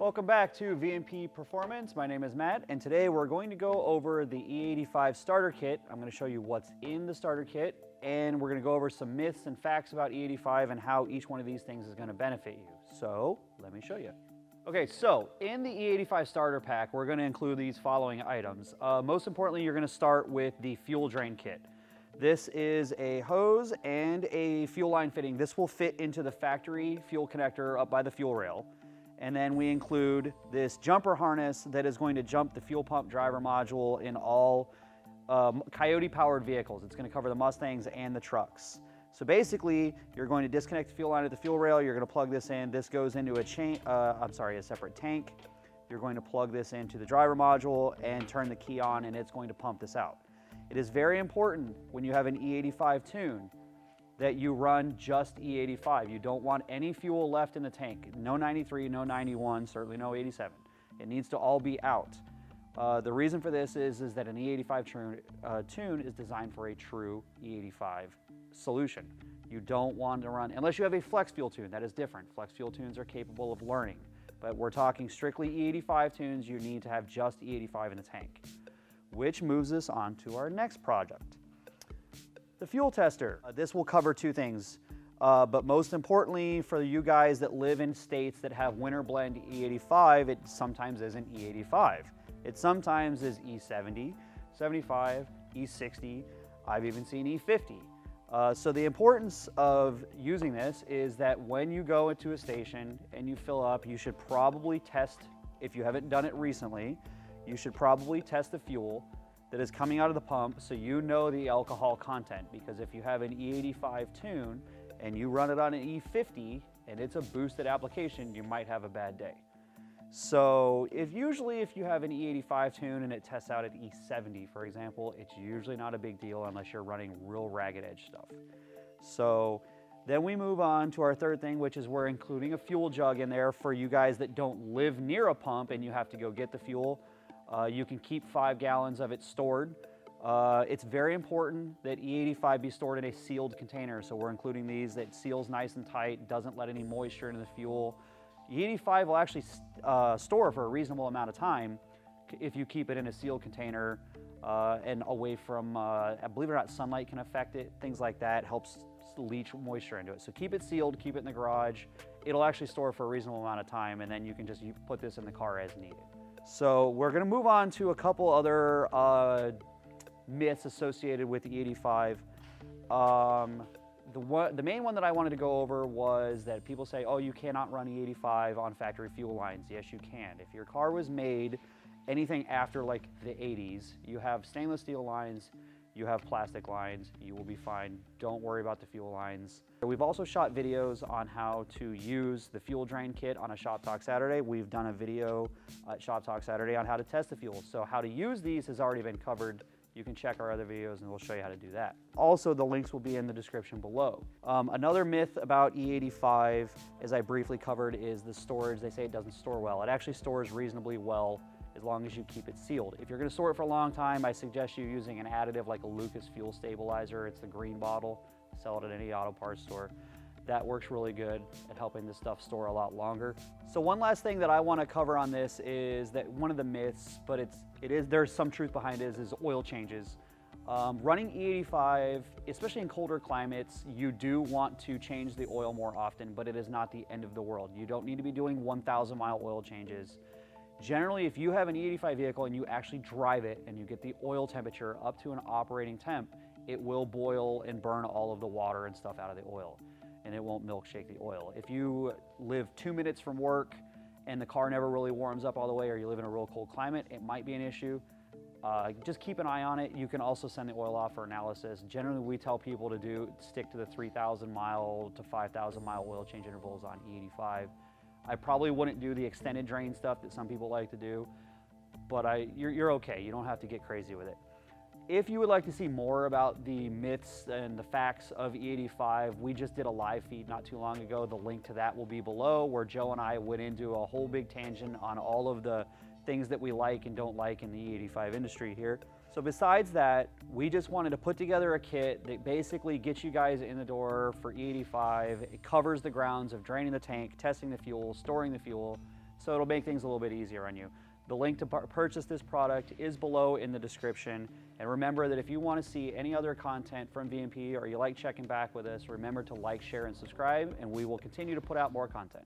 Welcome back to VMP Performance. My name is Matt, and today we're going to go over the E85 starter kit. I'm going to show you what's in the starter kit, and we're going to go over some myths and facts about E85 and how each one of these things is going to benefit you. So let me show you. Okay, so in the E85 starter pack, we're going to include these following items. Most importantly, you're going to start with the fuel drain kit. This is a hose and a fuel line fitting. This will fit into the factory fuel connector up by the fuel rail. And then we include this jumper harness that is going to jump the fuel pump driver module in all Coyote powered vehicles. It's going to cover the Mustangs and the trucks. So basically, you're going to disconnect the fuel line at the fuel rail. You're going to plug this in. This goes into a separate tank. You're going to plug this into the driver module and turn the key on, and it's going to pump this out. It is very important when you have an E85 tune that you run just E85. You don't want any fuel left in the tank. No 93, no 91, certainly no 87. It needs to all be out. The reason for this is that an E85 tune is designed for a true E85 solution. You don't want to run, unless you have a flex fuel tune, that is different. Flex fuel tunes are capable of learning, but we're talking strictly E85 tunes. You need to have just E85 in the tank, which moves us on to our next project, the fuel tester. This will cover two things, but most importantly for you guys that live in states that have winter blend E85, it sometimes isn't E85. It sometimes is E70, 75, E60. I've even seen E50. So the importance of using this is that when you go into a station and you fill up, you should probably test, if you haven't done it recently, you should probably test the fuel that is coming out of the pump so you know the alcohol content, because if you have an E85 tune and you run it on an E50 and it's a boosted application, you might have a bad day. So usually if you have an E85 tune and it tests out at E70, for example, it's usually not a big deal unless you're running real ragged edge stuff. So then we move on to our third thing, which is we're including a fuel jug in there for you guys that don't live near a pump and you have to go get the fuel. You can keep 5 gallons of it stored. It's very important that E85 be stored in a sealed container. So we're including these that seals nice and tight, doesn't let any moisture into the fuel. E85 will actually store for a reasonable amount of time if you keep it in a sealed container and away from, believe it or not, sunlight can affect it. Things like that helps leach moisture into it. So keep it sealed, keep it in the garage. It'll actually store for a reasonable amount of time, and then you can just put this in the car as needed. So we're going to move on to a couple other myths associated with the E85. The main one that I wanted to go over was that people say, oh, you cannot run E85 on factory fuel lines. Yes, you can. If your car was made anything after like the 80s, you have stainless steel lines, you have plastic lines, you will be fine. Don't worry about the fuel lines. We've also shot videos on how to use the fuel drain kit on a Shop Talk Saturday. We've done a video at Shop Talk Saturday on how to test the fuel. So how to use these has already been covered. You can check our other videos and we'll show you how to do that. Also, the links will be in the description below. Another myth about E85, as I briefly covered, is the storage. They say it doesn't store well. It actually stores reasonably well, as long as you keep it sealed. If you're going to store it for a long time, I suggest you using an additive like a Lucas fuel stabilizer. It's the green bottle. Sell it at any auto parts store. That works really good at helping this stuff store a lot longer. So one last thing that I want to cover on this is that one of the myths, but there's some truth behind it, is oil changes. Running E85, especially in colder climates, you do want to change the oil more often, but it is not the end of the world. You don't need to be doing 1,000-mile oil changes. Generally, if you have an E85 vehicle and you actually drive it and you get the oil temperature up to an operating temp, it will boil and burn all of the water and stuff out of the oil, and it won't milkshake the oil. If you live 2 minutes from work and the car never really warms up all the way, or you live in a real cold climate, it might be an issue. Just keep an eye on it. You can also send the oil off for analysis. Generally, we tell people to stick to the 3,000-mile to 5,000-mile oil change intervals on E85. I probably wouldn't do the extended drain stuff that some people like to do, but you're okay. You don't have to get crazy with it. If you would like to see more about the myths and the facts of E85, we just did a live feed not too long ago. The link to that will be below, where Joe and I went into a whole big tangent on all of the things that we like and don't like in the E85 industry here. So besides that, we just wanted to put together a kit that basically gets you guys in the door for E85. It covers the grounds of draining the tank, testing the fuel, storing the fuel, So it'll make things a little bit easier on you. The link to purchase this product is below in the description. And remember that if you want to see any other content from VMP or you like checking back with us, remember to like, share, and subscribe, and we will continue to put out more content.